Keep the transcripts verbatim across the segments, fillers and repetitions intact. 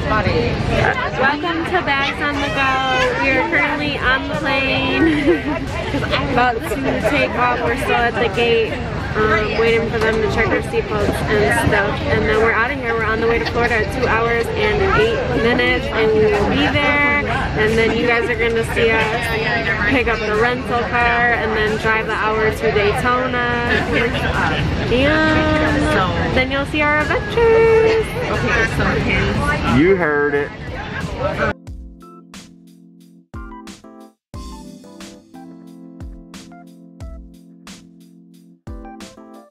his body. Welcome to Bags on the Go. We are currently on the plane. About to take off. We're still at the gate, um, waiting for them to check our seatbelts and stuff. And then we're out of here. We're on the way to Florida at two hours and eight minutes, and we will be there. And then you guys are going to see us pick up the rental car and then drive the hour to Daytona. And then you'll see our adventures. You heard it.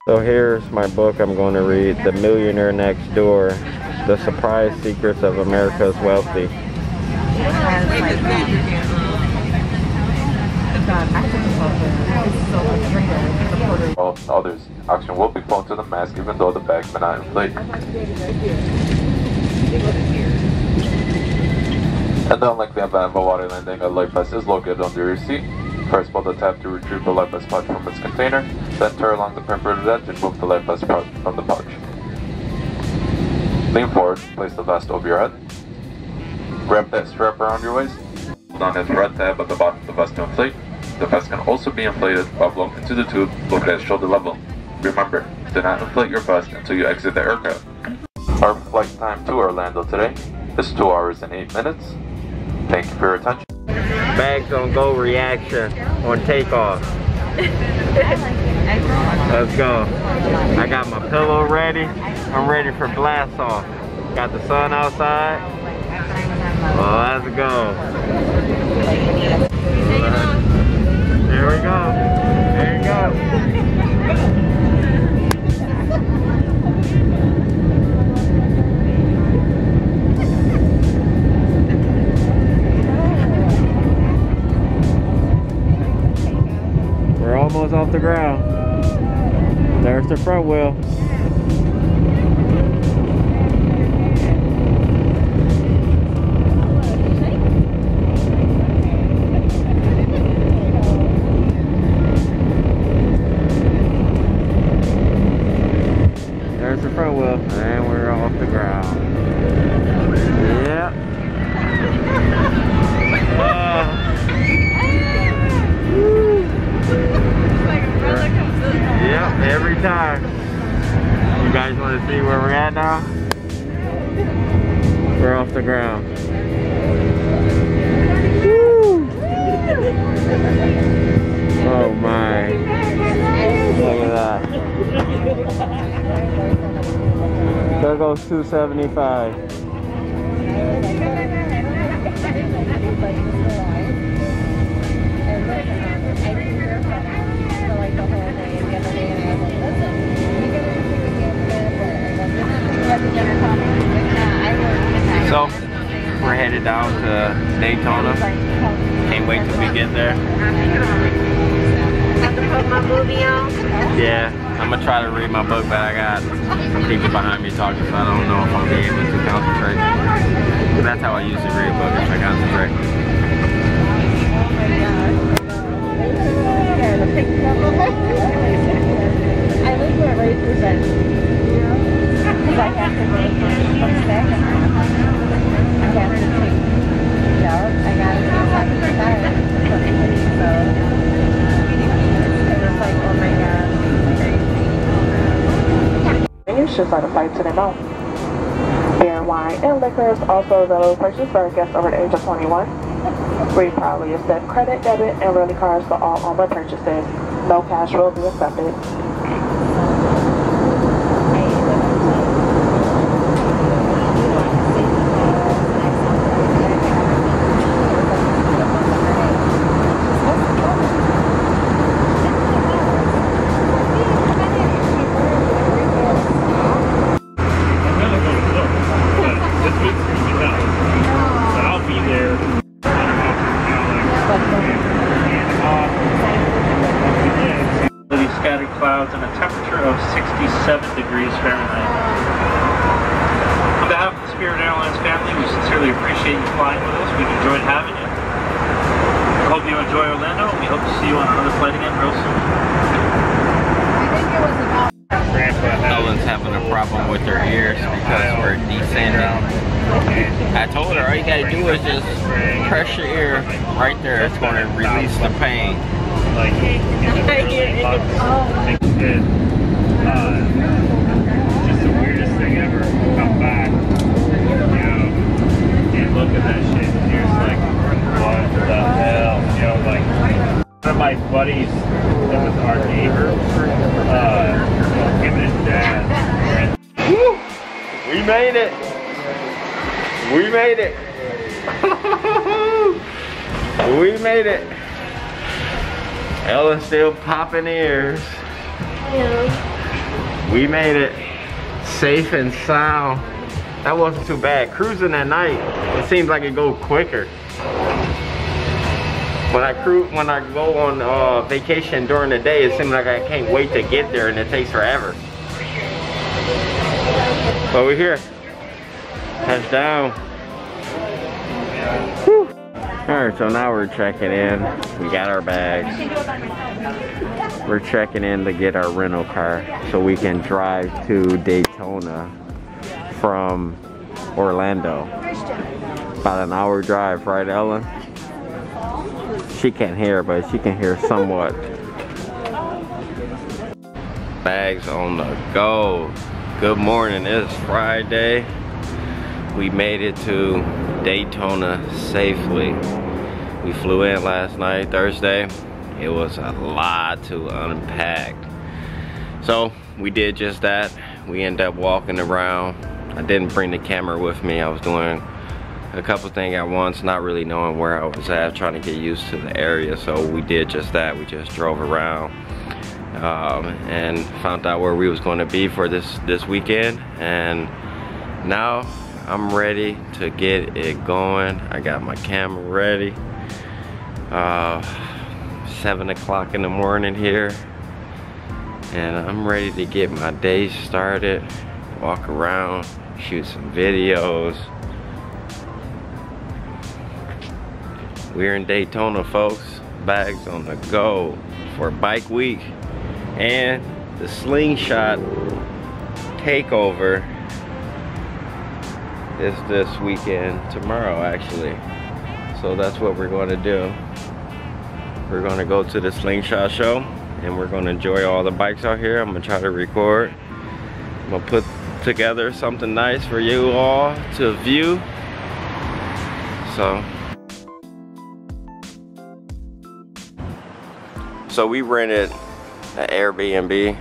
So here's my book I'm going to read, The Millionaire Next Door, The Surprise Secrets of America's Wealthy. Others, auction will be flown to the mask even though the bags are not inflated. And the unlikely event of a water landing, a life vest is located under your seat. First pull the tab to retrieve the life vest pouch from its container, then turn along the perimeter of the edge and move the life vest pouch from the pouch. Lean forward, place the vest over your head. Grab that strap around your waist. Hold down the thread tab at the bottom of the vest to inflate. The vest can also be inflated by blowing into the tube located at shoulder level. Remember, do not inflate your vest until you exit the aircraft. Our flight time to Orlando today is two hours and eight minutes. Thank you for your attention. Bags on Go reaction on takeoff. Let's go. I got my pillow ready. I'm ready for blast off. Got the sun outside. Let's go. There we go. There you go. We're almost off the ground. There's the front wheel. two seventy-five. So we're headed down to Daytona. Can't wait till we get there. Have to put my movie on. Yeah. I'm gonna try to read my book, but I got some people behind me talking, so I don't know if I'll be able to concentrate. But that's how I usually read a book, if I concentrate. Just on the flight to the north. Beer, wine, and liquor is also available to purchase for guests over the age of twenty-one. We proudly accept credit, debit, and rent cards for all online purchases. No cash will be accepted. Having a problem with their ears because we're descending. I told her all you gotta do is just press your ear right there. It's gonna release the pain. Like, it's really uh, just the weirdest thing ever. Come back, you know, and look at that shit. And you're just like, what the hell? You know, like, one of my buddies that was our neighbor, uh, him and his dad. Woo! We made it! We made it! We made it! Ella's still popping ears. Yeah. We made it safe and sound. That wasn't too bad. Cruising at night, it seems like it goes quicker. When I cruise, when I go on uh, vacation during the day, it seems like I can't wait to get there and it takes forever. But we're here. Heads down. Whew. All right, so now we're checking in. We got our bags. We're checking in to get our rental car so we can drive to Daytona from Orlando. About an hour drive, right, Ellen? She can't hear, but she can hear somewhat. Bags on the go. Good morning, it's Friday. We made it to Daytona safely. We flew in last night, Thursday. It was a lot to unpack. So we did just that. We ended up walking around. I didn't bring the camera with me. I was doing a couple things at once, not really knowing where I was at, trying to get used to the area. So we did just that. We just drove around. Um, and found out where we was going to be for this this weekend, and now I'm ready to get it going. I got my camera ready. uh, seven o'clock in the morning here, and I'm ready to get my day started, walk around, shoot some videos. We're in Daytona, folks. Bags on the go for Bike Week and the Slingshot takeover is this weekend, tomorrow actually. So that's what we're going to do. We're going to go to the Slingshot show and we're going to enjoy all the bikes out here. I'm going to try to record. I'm going to put together something nice for you all to view. So so we rented an Airbnb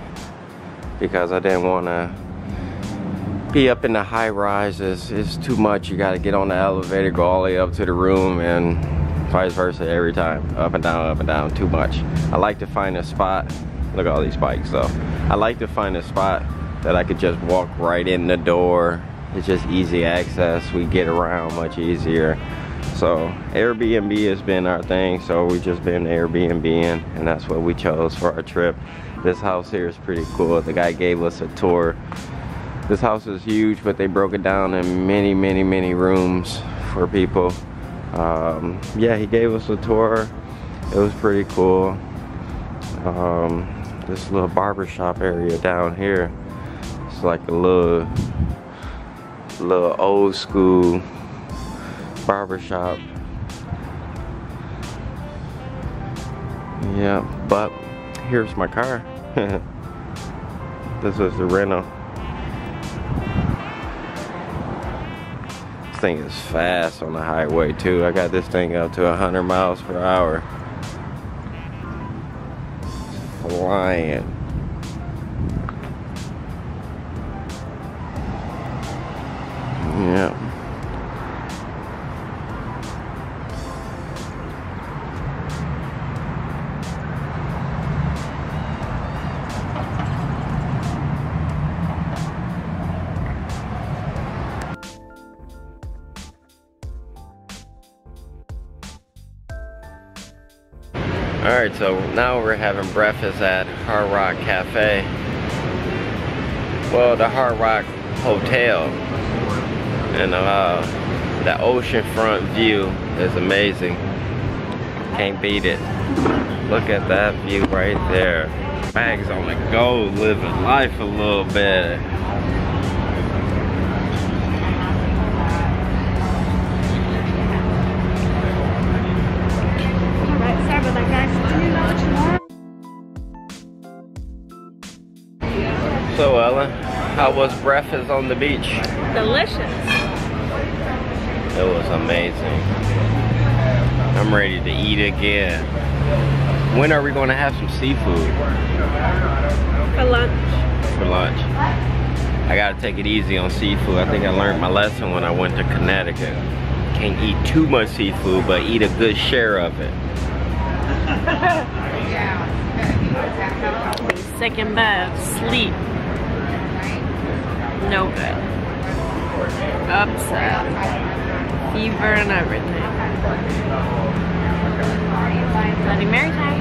because I didn't want to be up in the high rises. It's too much. You got to get on the elevator, go all the way up to the room, and vice versa every time. Up and down, up and down. Too much. I like to find a spot. Look at all these bikes though. I like to find a spot that I could just walk right in the door. It's just easy access. We get around much easier. So Airbnb has been our thing, so we've just been Airbnb-ing, and that's what we chose for our trip. This house here is pretty cool. The guy gave us a tour. This house is huge, but they broke it down in many, many, many rooms for people. Um, yeah, he gave us a tour. It was pretty cool. Um, this little barbershop area down here. It's like a little, little old school barbershop. Yeah, but here's my car. This is the rental. This thing is fast on the highway too. I got this thing up to one hundred miles per hour. It's flying. Yeah. Alright, so now we're having breakfast at Hard Rock Cafe. Well, the Hard Rock Hotel. And uh, the oceanfront view is amazing. Can't beat it. Look at that view right there. Bags on the go, living life a little bit. So Ellen, how was breakfast on the beach? Delicious. It was amazing. I'm ready to eat again. When are we going to have some seafood? For lunch. For lunch. I gotta take it easy on seafood. I think I learned my lesson when I went to Connecticut. Can't eat too much seafood, but eat a good share of it. Second bath, sleep. No good. Upset. Fever and everything. Bloody Mary time.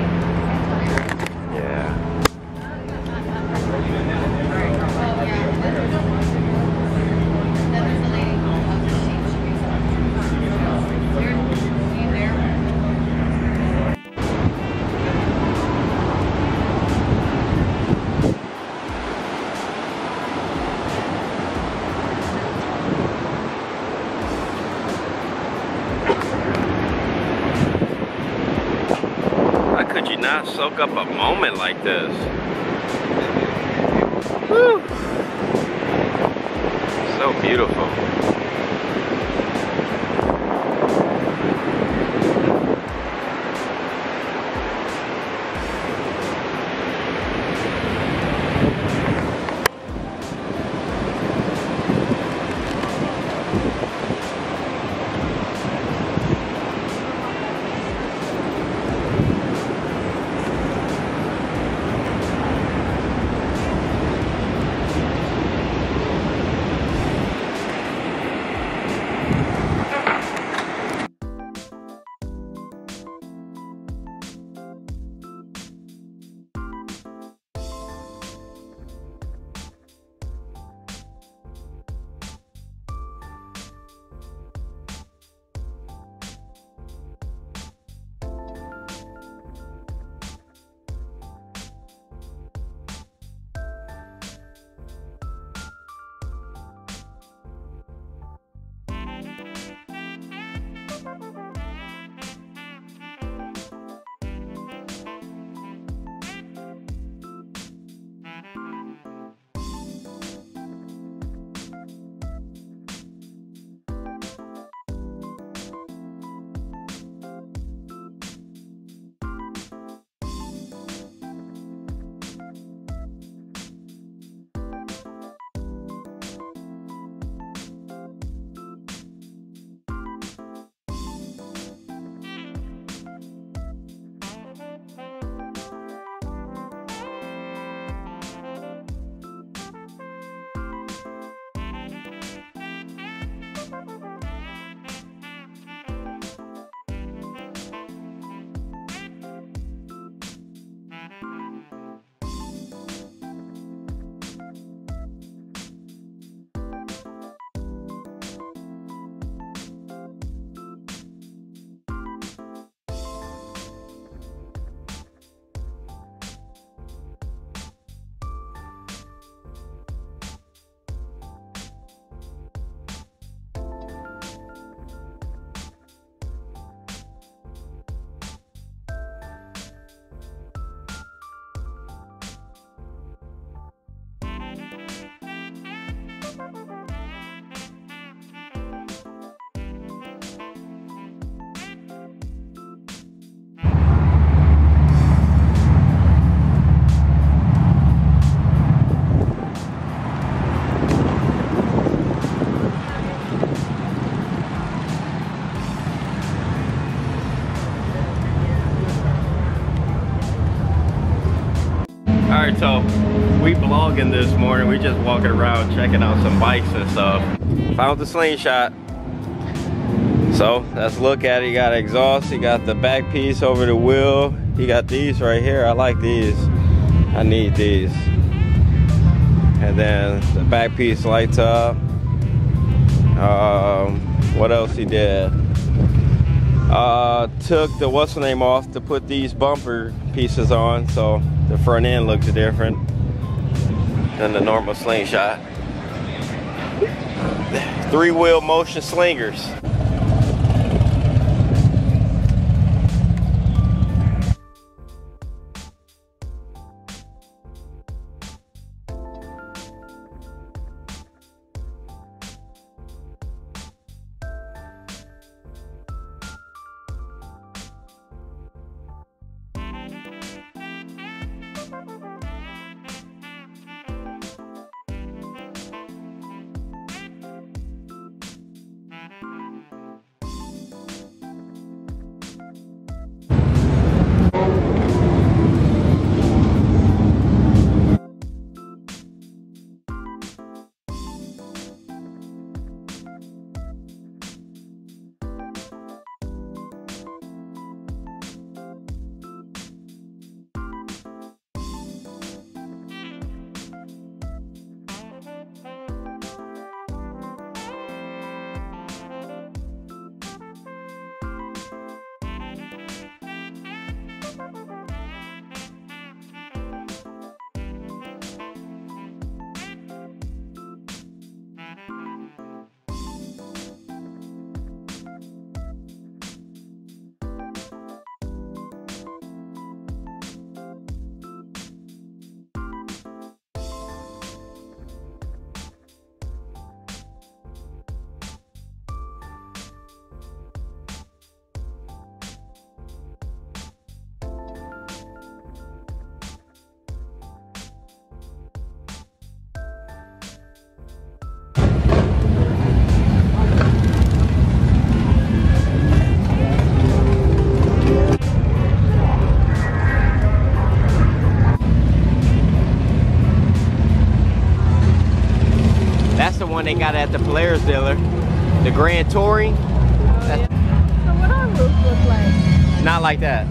Soak up a moment like this. Woo. So beautiful. So we vlogging this morning. We just walking around checking out some bikes and stuff. Found the Slingshot. So let's look at it. You got exhaust. You got the back piece over the wheel. You got these right here. I like these. I need these. And then the back piece lights up. Um, what else he did? Uh, took the what's the name off to put these bumper pieces on. So the front end looks different than the normal Slingshot. Three-wheel motion slingers. they got it at the Polaris dealer. The Grand Touring. Oh, yeah. So what our roof look like? Not like that.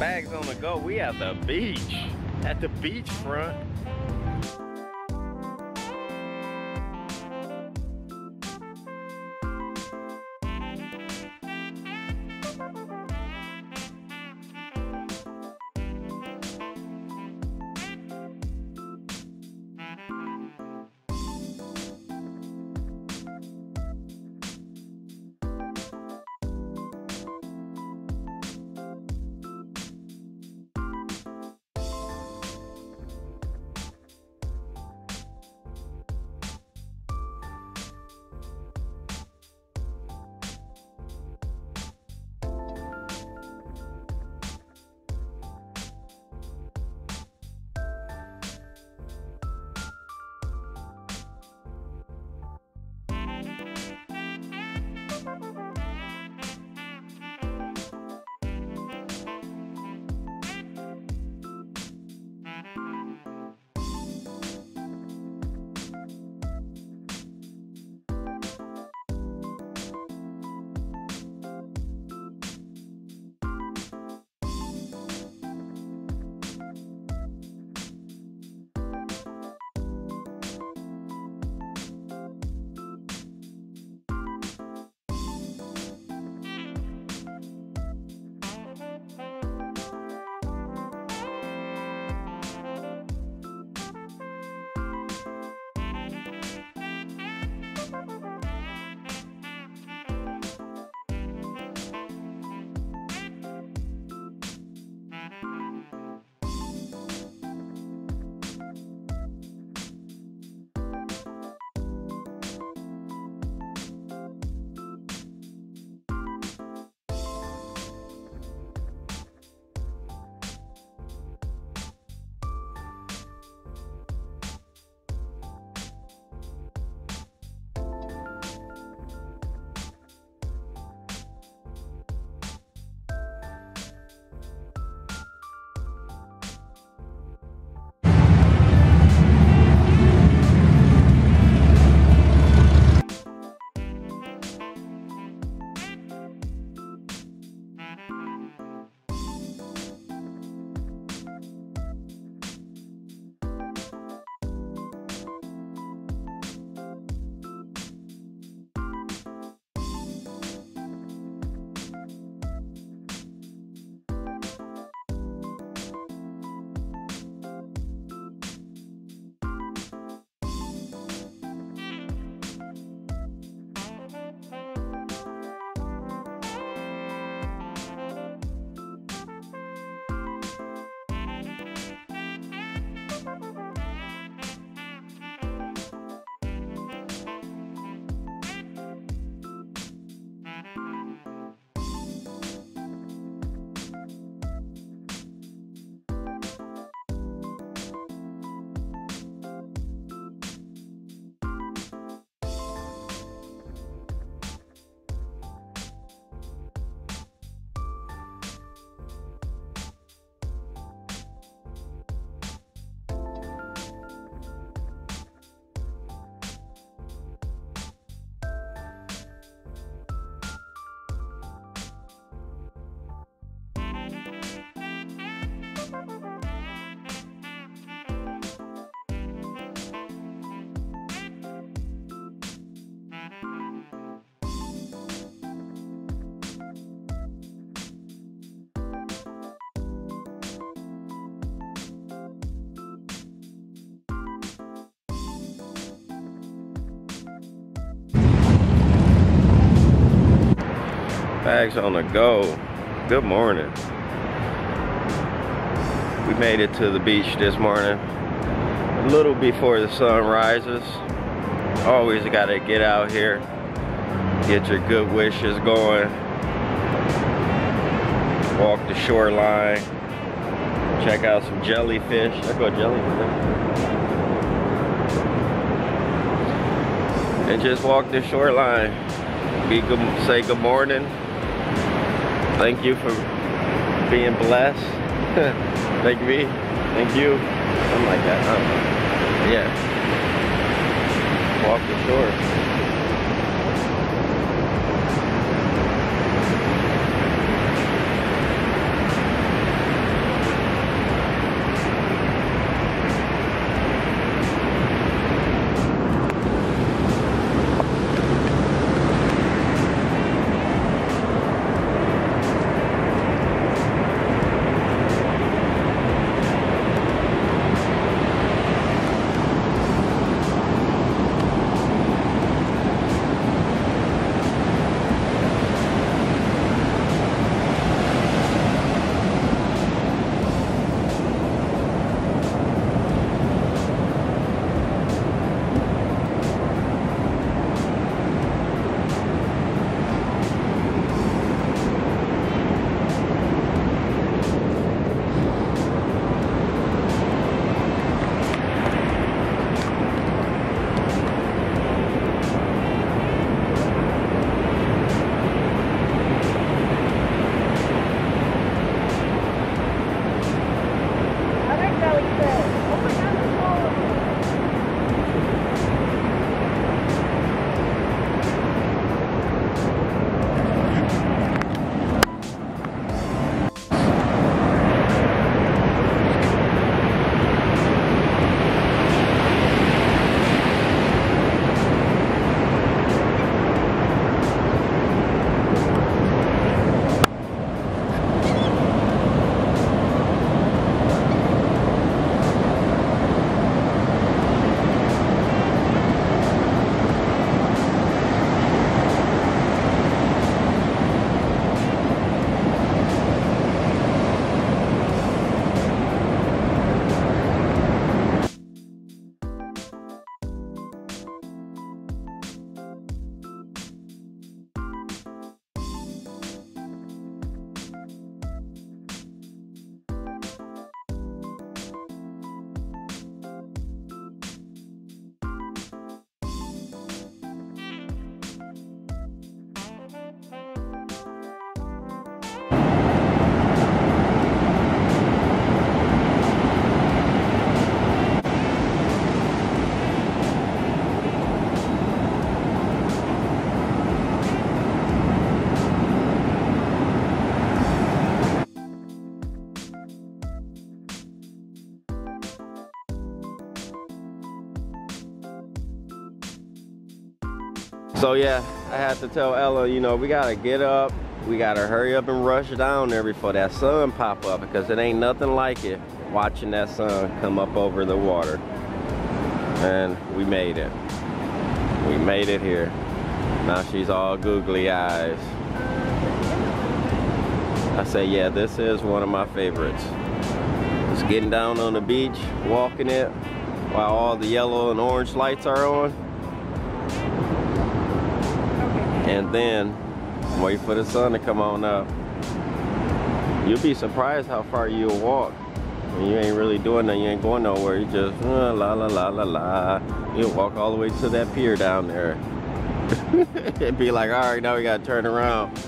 Bags on the go, we at the beach, at the beachfront. Bags on the go. Good morning. We made it to the beach this morning. A little before the sun rises. Always gotta get out here. Get your good wishes going. Walk the shoreline. Check out some jellyfish. I go jellyfish. And just walk the shoreline. Be good, say good morning. Thank you for being blessed. Thank me. Thank you. Something like that, huh? Yeah. Walk the shore. So yeah, I had to tell Ella, you know, we gotta get up, we gotta hurry up and rush down there before that sun pop up, because it ain't nothing like it, watching that sun come up over the water. And we made it. We made it here. Now she's all googly eyes. I say, yeah, this is one of my favorites. Just getting down on the beach, walking it, while all the yellow and orange lights are on. And then wait for the sun to come on up. You'll be surprised how far you'll walk. When you ain't really doing nothing, you ain't going nowhere. You just uh, la la la la la. You'll walk all the way to that pier down there. It'd be like, all right, now we gotta turn around.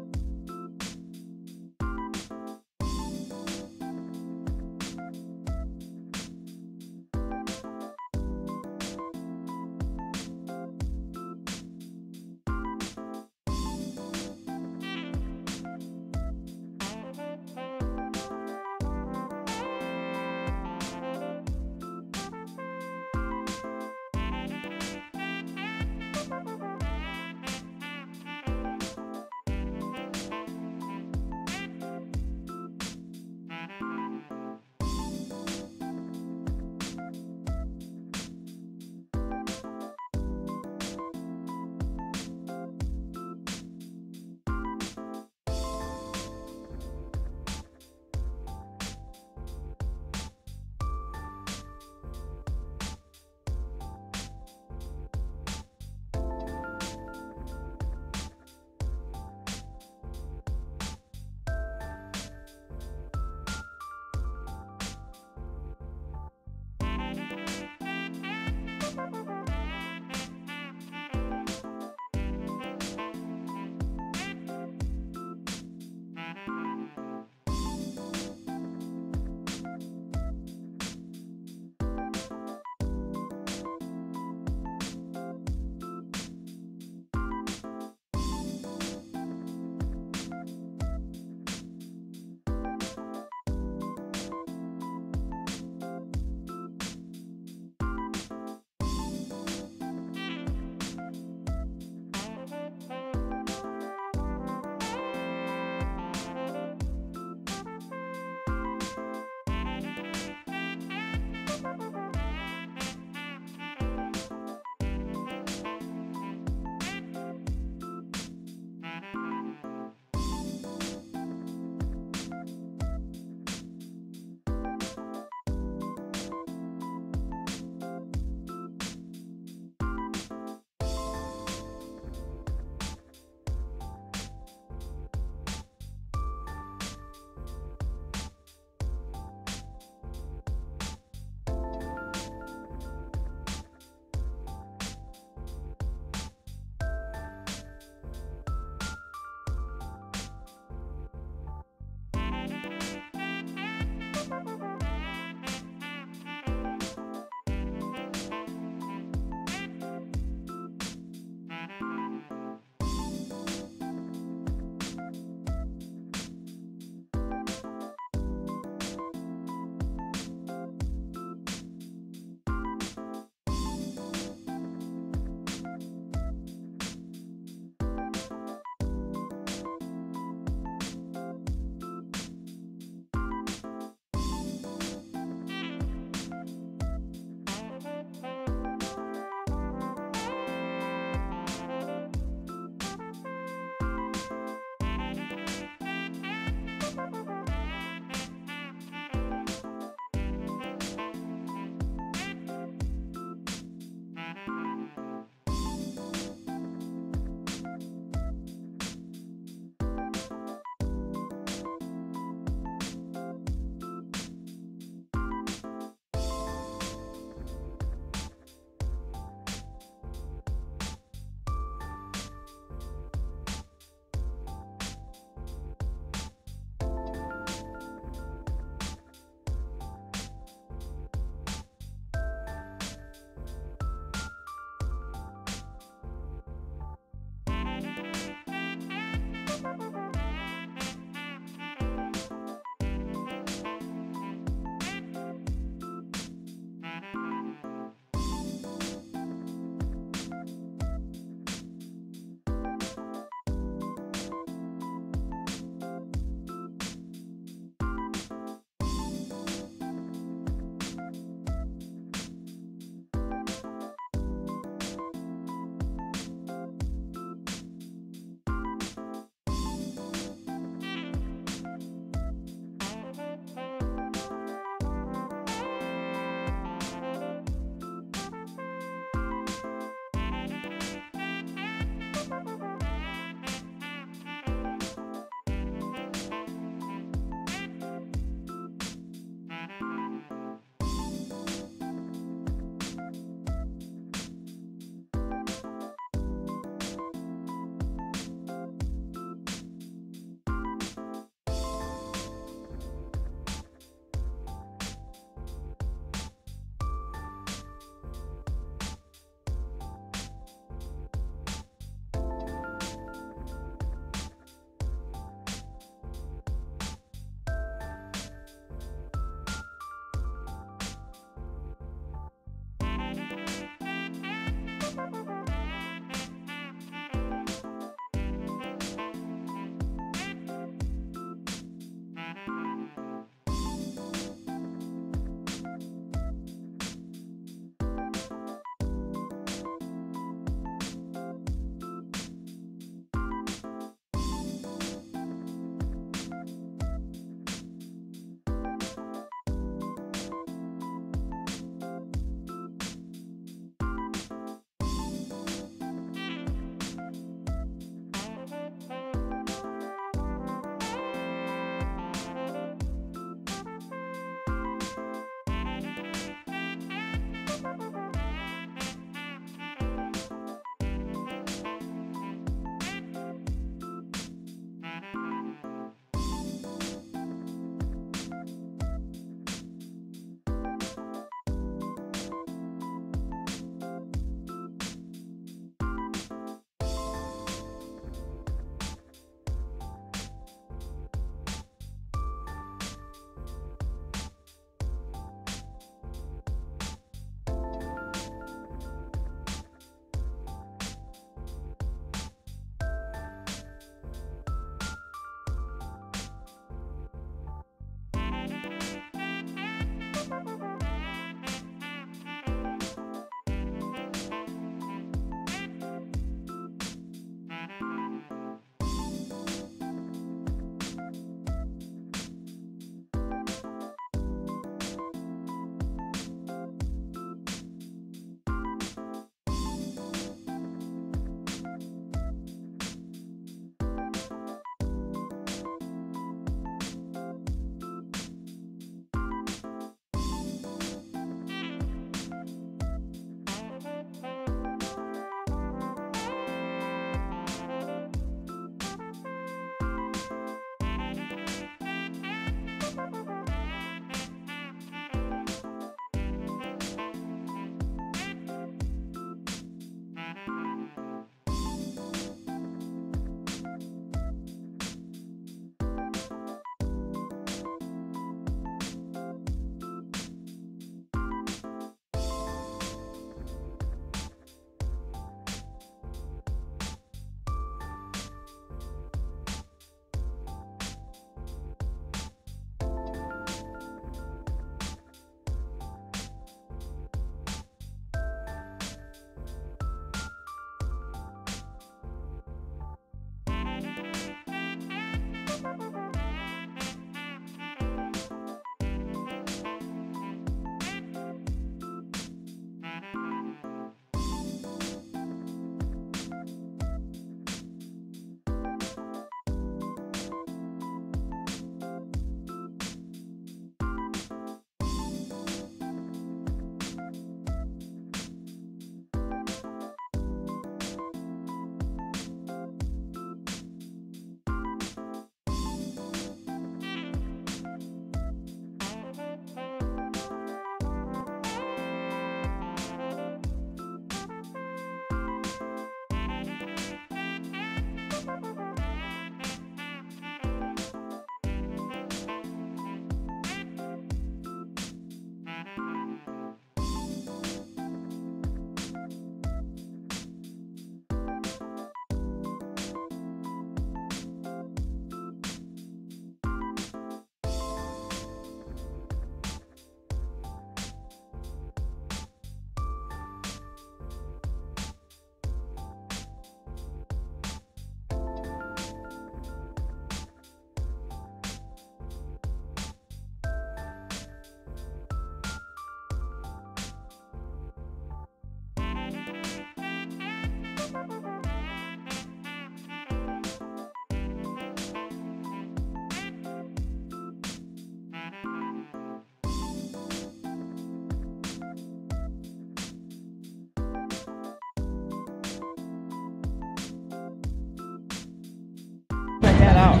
that out.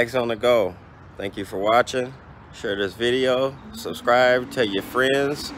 Bags on the go. Thank you for watching. Share this video, subscribe, tell your friends.